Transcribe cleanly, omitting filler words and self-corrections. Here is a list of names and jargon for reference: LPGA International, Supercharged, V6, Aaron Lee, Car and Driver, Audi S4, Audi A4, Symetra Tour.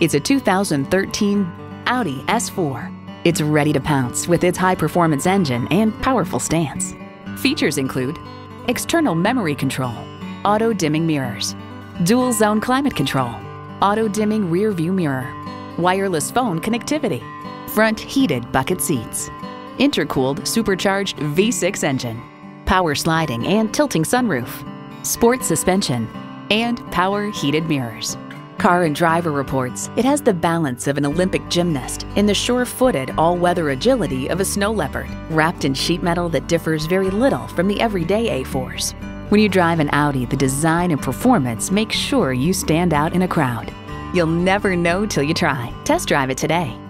It's a 2013 Audi S4. It's ready to pounce with its high-performance engine and powerful stance. Features include external memory control, auto-dimming mirrors, dual-zone climate control, auto-dimming rear-view mirror, wireless phone connectivity, front heated bucket seats, intercooled supercharged V6 engine, power sliding and tilting sunroof, sport suspension, and power heated mirrors. Car and Driver reports it has the balance of an Olympic gymnast and the sure-footed all-weather agility of a snow leopard, wrapped in sheet metal that differs very little from the everyday A4s. When you drive an Audi, the design and performance make sure you stand out in a crowd. You'll never know till you try. Test drive it today.